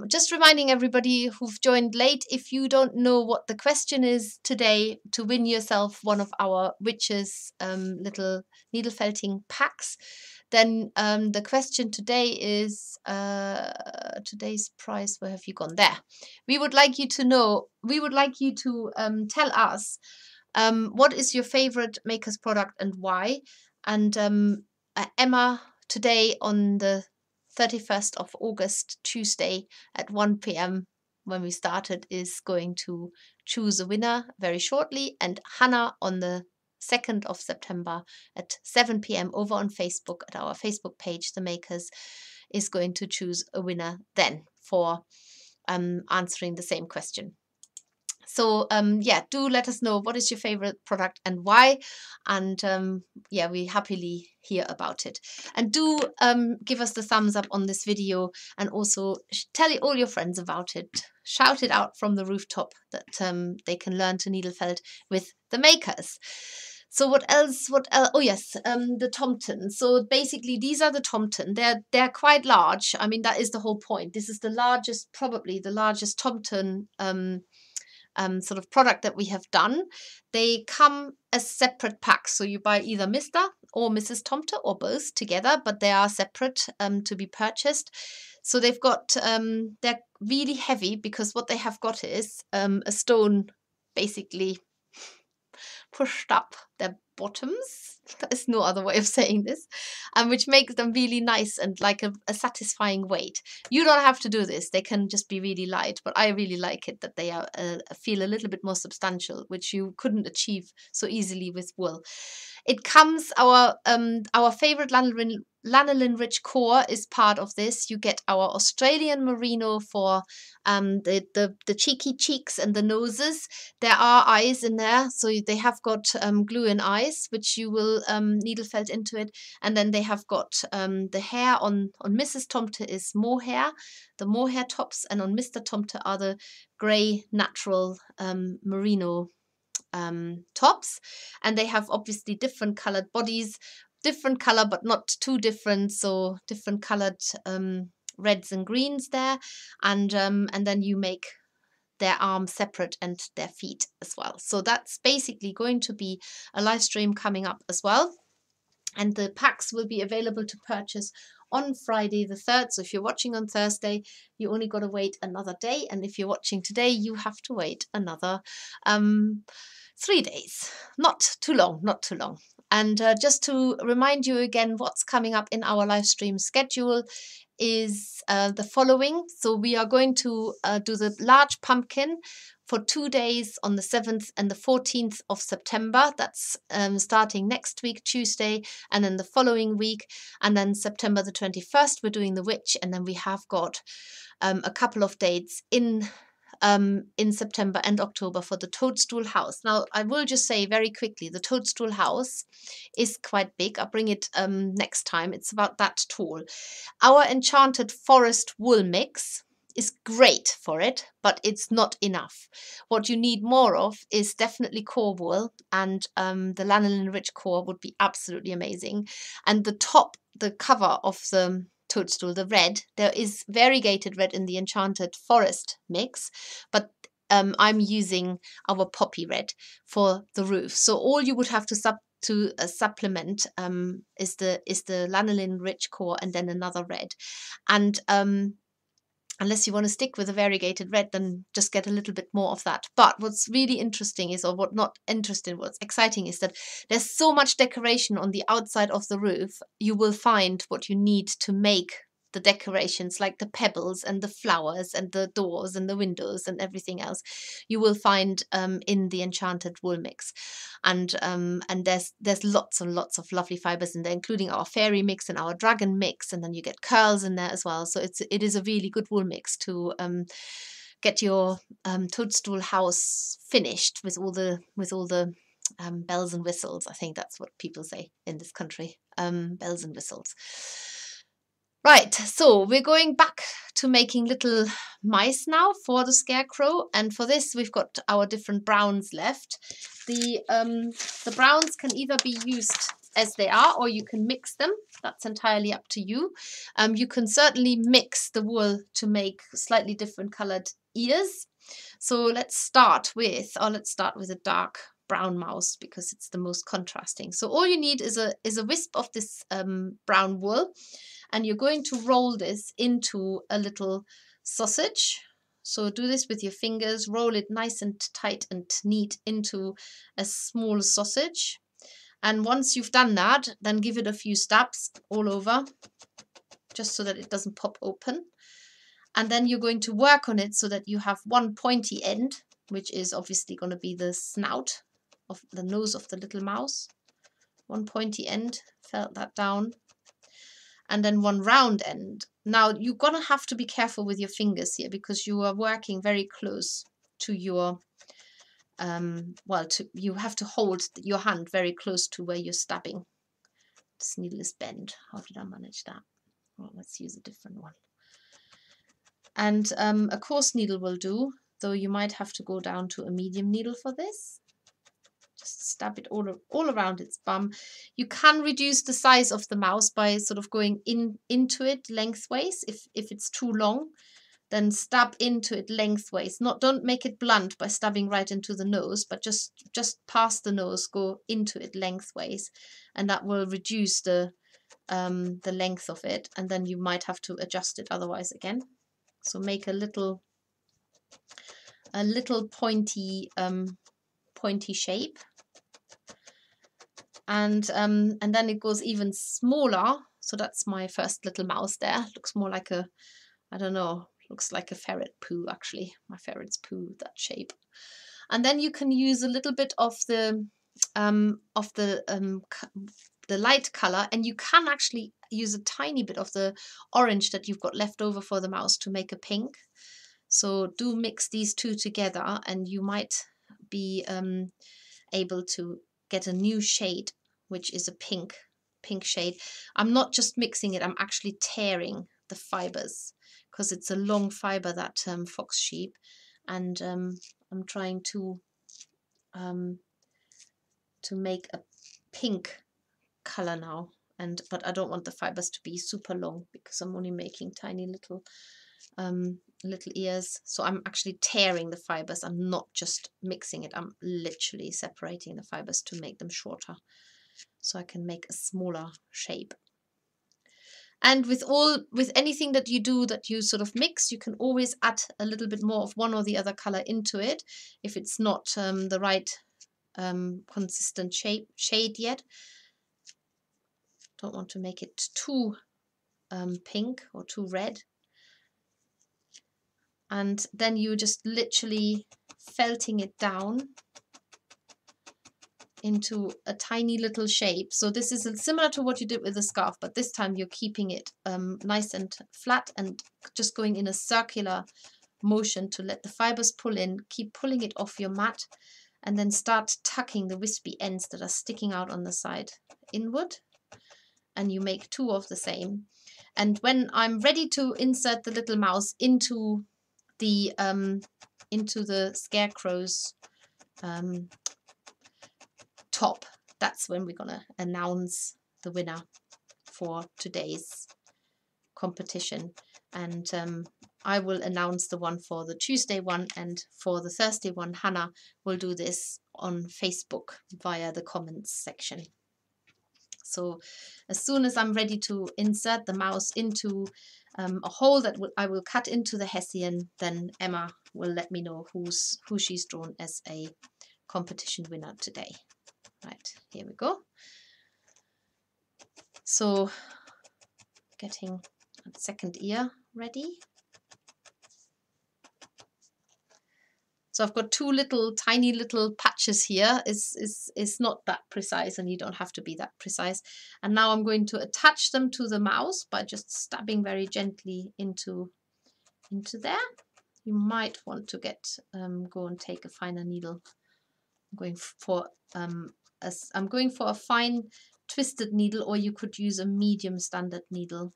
Just reminding everybody who've joined late, if you don't know what the question is today, to win yourself one of our witches little needle felting packs, then the question today is, today's prize, where have you gone? There. We would like you to know, we would like you to tell us what is your favorite Makerss product and why. And Emma, today on the 31st of August, Tuesday at 1 p.m. when we started, is going to choose a winner very shortly, and Hannah on the 2nd of September at 7 p.m. over on Facebook at our Facebook page, The Makerss, is going to choose a winner then for answering the same question. So yeah, do let us know what is your favorite product and why, and yeah, we happily hear about it. And do give us the thumbs up on this video, and also tell all your friends about it. Shout it out from the rooftop that they can learn to needle felt with The Makerss. So what else? What else? Oh yes, the Tomten. So basically, these are the Tomten. They're quite large. I mean, that is the whole point. This is the largest, probably the largest Tomten sort of product that we have done. They come as separate packs, so you buy either Mr. or Mrs. Tomte or both together, but they are separate to be purchased. So they've got they're really heavy, because what they have got is a stone basically pushed up their bottoms. There's no other way of saying this, which makes them really nice and like a satisfying weight. You don't have to do this. They can just be really light, but I really like it that they are, feel a little bit more substantial, which you couldn't achieve so easily with wool. It comes, our favorite lanolin rich core is part of this. You get our Australian merino for the cheeky cheeks and the noses. There are eyes in there, so they have got glue in eyes, which you will needle felt into it. And then they have got the hair on Mrs. Tomte is mohair, the mohair tops, and on Mr. Tomte are the grey natural merino tops. And they have obviously different coloured bodies. Different color, but not too different, so different colored reds and greens there. And then you make their arms separate and their feet as well. So that's basically going to be a live stream coming up as well. And the packs will be available to purchase on Friday the 3rd. So if you're watching on Thursday, you only got to wait another day. And if you're watching today, you have to wait another 3 days. Not too long, not too long. And just to remind you again, what's coming up in our live stream schedule is the following. So we are going to do the large pumpkin for 2 days on the 7th and the 14th of September. That's starting next week, Tuesday, and then the following week. And then September the 21st, we're doing the witch. And then we have got a couple of dates in September and October for the Toadstool House. Now, I will just say very quickly, the Toadstool House is quite big. I'll bring it next time. It's about that tall. Our Enchanted Forest wool mix is great for it, but it's not enough. What you need more of is definitely core wool, and the lanolin-rich core would be absolutely amazing. And the top, the cover of the toadstool, the red, there is variegated red in the Enchanted Forest mix, but I'm using our poppy red for the roof. So all you would have to supplement is the lanolin-rich core and then another red. And unless you want to stick with a variegated red, then just get a little bit more of that. But what's really interesting is, or what not interesting, what's exciting is that there's so much decoration on the outside of the roof. You will find what you need to make the decorations, like the pebbles and the flowers and the doors and the windows and everything else. You will find in the Enchanted wool mix, and there's lots and lots of lovely fibers in there, including our fairy mix and our dragon mix, and then you get curls in there as well. So it is a really good wool mix to get your toadstool house finished with all the bells and whistles. I think that's what people say in this country, bells and whistles. Right, so we're going back to making little mice now for the scarecrow, and for this we've got our different browns left. The browns can either be used as they are, or you can mix them. That's entirely up to you. You can certainly mix the wool to make slightly different coloured ears. So let's start with a dark brown mouse, because it's the most contrasting. So all you need is a wisp of this brown wool, and you're going to roll this into a little sausage. So do this with your fingers, roll it nice and tight and neat into a small sausage. And once you've done that, then give it a few stabs all over, just so that it doesn't pop open. And then you're going to work on it so that you have one pointy end, which is obviously going to be the snout of the nose of the little mouse. One pointy end, felt that down, and then one round end. Now you're gonna have to be careful with your fingers here, because you are working very close to your you have to hold your hand very close to where you're stabbing. This needle is bent. How did I manage that? Well, let's use a different one. And a coarse needle will do, though you might have to go down to a medium needle for this. Just stab it all around its bum. You can reduce the size of the mouse by sort of going into it lengthways. If it's too long, then stab into it lengthways. Don't make it blunt by stabbing right into the nose, but just past the nose, go into it lengthways, and that will reduce the length of it. And then you might have to adjust it otherwise again. So make a little pointy shape. And then it goes even smaller. So that's my first little mouse there. Looks more like a, I don't know, looks like a ferret poo, actually. My ferret's poo, that shape. And then you can use a little bit of the light color, and you can actually use a tiny bit of the orange that you've got left over for the mouse to make a pink. So do mix these two together, and you might be able to get a new shade, which is a pink shade. I'm not just mixing it, I'm actually tearing the fibers, because it's a long fiber, that fox sheep, and I'm trying to make a pink color now, but I don't want the fibers to be super long, because I'm only making tiny little ears. So I'm actually tearing the fibers. I'm not just mixing it. I'm literally separating the fibers to make them shorter. so I can make a smaller shape. And with anything that you do that you sort of mix, you can always add a little bit more of one or the other color into it if it's not the right consistent shade yet. Don't want to make it too pink or too red. And then you just literally felting it down into a tiny little shape. So this is similar to what you did with the scarf, but this time you're keeping it nice and flat and just going in a circular motion to let the fibers pull in. Keep pulling it off your mat and then start tucking the wispy ends that are sticking out on the side inward. And you make two of the same. And when I'm ready to insert the little mouse into the scarecrow's top, that's when we're gonna announce the winner for today's competition. And I will announce the one for the Tuesday one, and for the Thursday one, Hannah will do this on Facebook via the comments section. So as soon as I'm ready to insert the mouse into a hole that I will cut into the Hessian, then Emma will let me know who she's drawn as a competition winner today. Right, here we go. So getting a second ear ready. So I've got two little tiny little patches here. It's not that precise, and you don't have to be that precise. And now I'm going to attach them to the mouse by just stabbing very gently into there. You might want to get go and take a finer needle. I'm going for a fine twisted needle, or you could use a medium standard needle.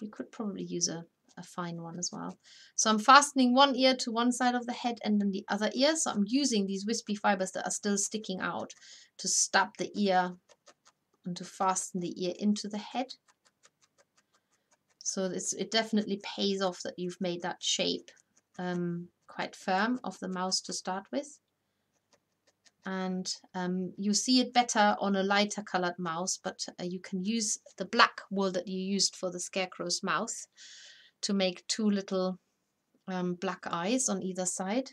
You could probably use a fine one as well. So I'm fastening one ear to one side of the head and then the other ear. So I'm using these wispy fibers that are still sticking out to stab the ear and to fasten the ear into the head. So it definitely pays off that you've made that shape quite firm of the mouse to start with. And you see it better on a lighter colored mouse, but you can use the black wool that you used for the scarecrow's mouth to make two little black eyes on either side.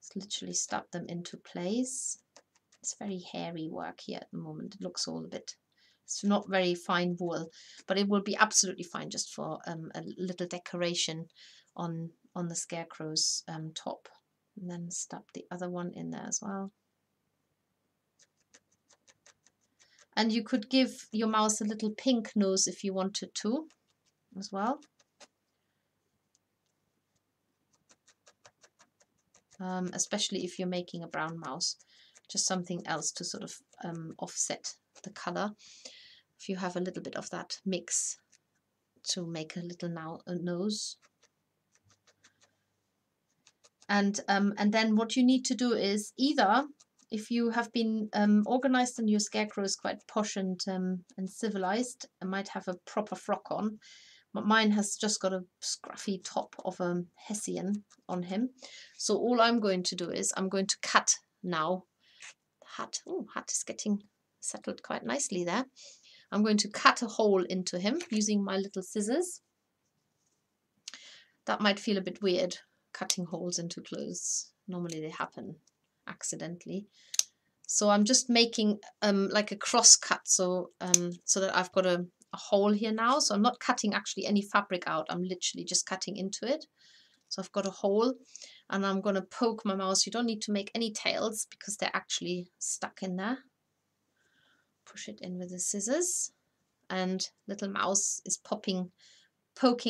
Just literally stab them into place. It's very hairy work here at the moment. It looks all a bit, it's not very fine wool, but it will be absolutely fine just for a little decoration on the scarecrow's top. And then stab the other one in there as well. And you could give your mouse a little pink nose if you wanted to as well. Especially if you're making a brown mouse, just something else to sort of offset the color. If you have a little bit of that mix to make a little nose. And then what you need to do is either, if you have been organized and your scarecrow is quite posh and civilized, and might have a proper frock on, but mine has just got a scruffy top of a Hessian on him. So all I'm going to do is I'm going to cut now. The hat, oh, hat is getting settled quite nicely there. I'm going to cut a hole into him using my little scissors. That might feel a bit weird, cutting holes into clothes. Normally they happen accidentally. So I'm just making like a cross cut, so so that I've got a hole here now. So I'm not cutting actually any fabric out. I'm literally just cutting into it. So I've got a hole, and I'm going to poke my mouse. You don't need to make any tails because they're actually stuck in there. Push it in with the scissors, and little mouse is poking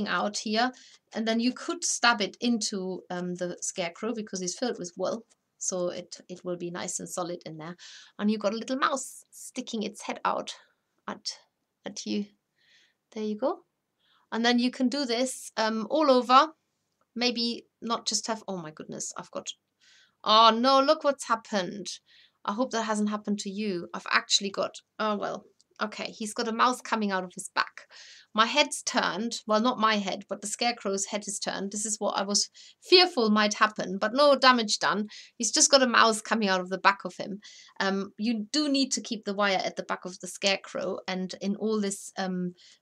out here, and then you could stab it into the scarecrow because it's filled with wool, so it will be nice and solid in there. And you've got a little mouse sticking its head out at you. There you go. And then you can do this all over, maybe not just have, oh my goodness, I've got, oh no, look what's happened. I hope that hasn't happened to you. I've actually got, oh well, okay, he's got a mouse coming out of his back. My head's turned. Well, not my head, but the scarecrow's head is turned. This is what I was fearful might happen, but no damage done. He's just got a mouth coming out of the back of him. You do need to keep the wire at the back of the scarecrow, and in all this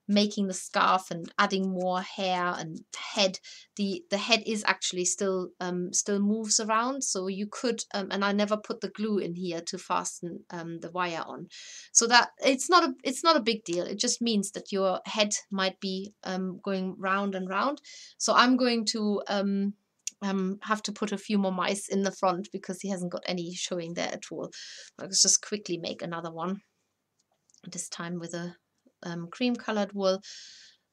making the scarf and adding more hair and head, the head is actually still still moves around. So you could, and I never put the glue in here to fasten the wire on, so that it's not a big deal. It just means that your head might be going round and round. So I'm going to have to put a few more mice in the front because he hasn't got any showing there at all. Let's just quickly make another one, this time with a cream colored wool.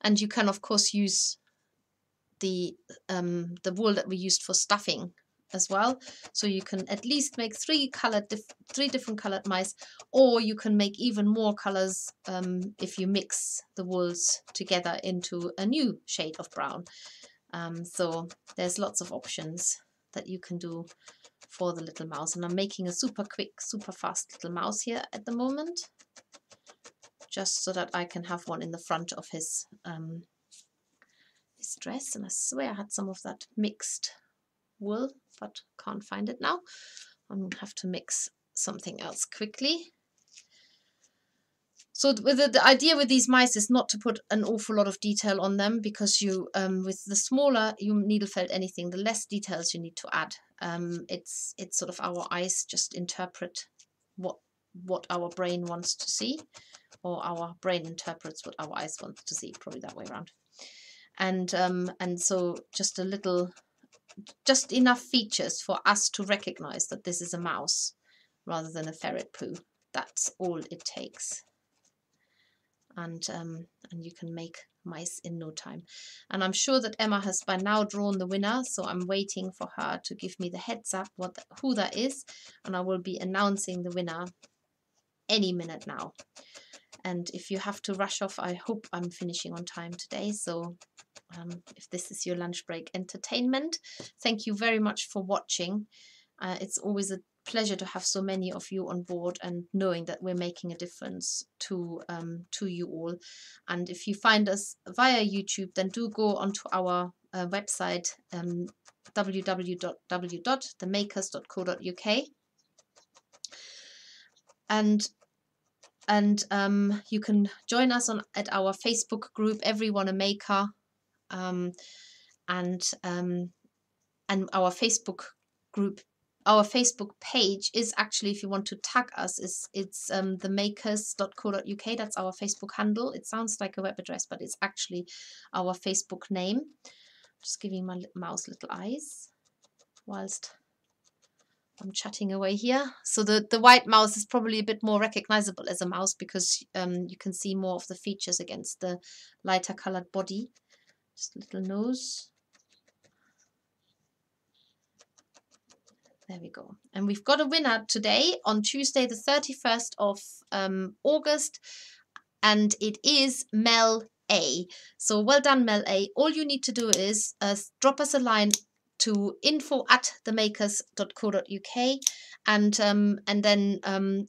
And you can of course use the wool that we used for stuffing as well, so you can at least make three different colored mice, or you can make even more colors if you mix the wools together into a new shade of brown. So there's lots of options that you can do for the little mouse, and I'm making a super quick, super fast little mouse here at the moment, just so that I can have one in the front of his dress. And I swear I had some of that mixed wool, but can't find it now. I'm gonna have to mix something else quickly. So the idea with these mice is not to put an awful lot of detail on them, because you with the smaller you needle felt anything, the less details you need to add. It's sort of our eyes just interpret what our brain wants to see, or our brain interprets what our eyes want to see, probably that way around. And so just a little, just enough features for us to recognize that this is a mouse rather than a ferret poo. That's all it takes. And you can make mice in no time. And I'm sure that Emma has by now drawn the winner, so I'm waiting for her to give me the heads up who that is, and I will be announcing the winner any minute now. And if you have to rush off, I hope I'm finishing on time today. So if this is your lunch break entertainment, thank you very much for watching. It's always a pleasure to have so many of you on board and knowing that we're making a difference to you all. And if you find us via YouTube, then do go onto our website, www.themakerss.co.uk, and you can join us at our Facebook group, Everyone a Maker, and our Facebook group, our Facebook page is actually, if you want to tag us, it's themakerss.co.uk. That's our Facebook handle. It sounds like a web address, but it's actually our Facebook name. Just giving my mouse little eyes whilst I'm chatting away here. So the white mouse is probably a bit more recognizable as a mouse because you can see more of the features against the lighter colored body. Just a little nose. There we go. And we've got a winner today on Tuesday, the 31st of August, and it is Mel A. So well done, Mel A. All you need to do is drop us a line to info@themakerss.co.uk, and then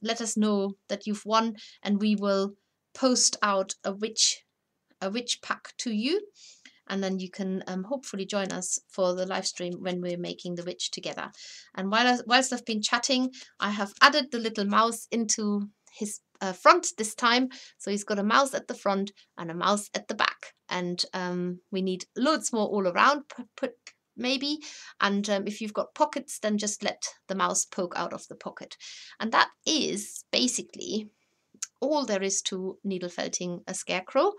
let us know that you've won, and we will post out a witch pack to you, and then you can hopefully join us for the live stream when we're making the witch together. And whilst I've been chatting, I have added the little mouse into his front this time, so he's got a mouse at the front and a mouse at the back, and we need loads more all around. Maybe, and if you've got pockets, then just let the mouse poke out of the pocket. And that is basically all there is to needle felting a scarecrow.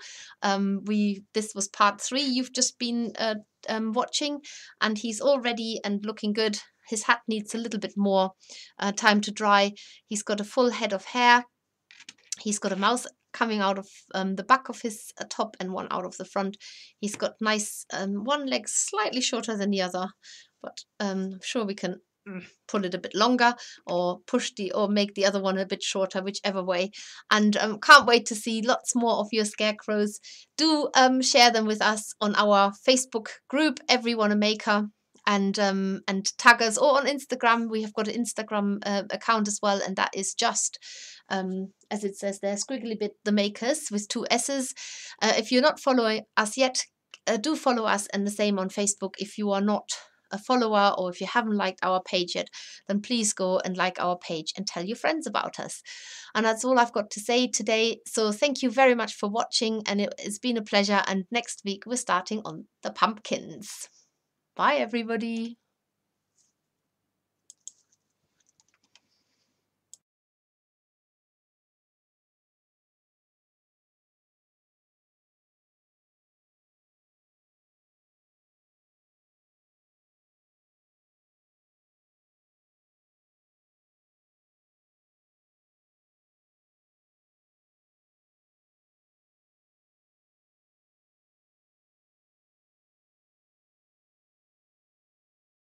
This was part 3 you've just been watching, and he's all ready and looking good. His hat needs a little bit more time to dry. He's got a full head of hair. He's got a mouse coming out of the back of his top and one out of the front. He's got nice, one leg slightly shorter than the other, but I'm sure we can pull it a bit longer or make the other one a bit shorter, whichever way. And can't wait to see lots more of your scarecrows. Do share them with us on our Facebook group, Everyone a Maker. and tag us, or on Instagram. We have got an Instagram account as well, and that is just as it says there, squiggly bit, The Makerss with 2 S's. If you're not following us yet, do follow us, and the same on Facebook. If you are not a follower, or if you haven't liked our page yet, then please go and like our page and tell your friends about us. And that's all I've got to say today. So thank you very much for watching, and it's been a pleasure. And next week we're starting on the pumpkins. Bye everybody.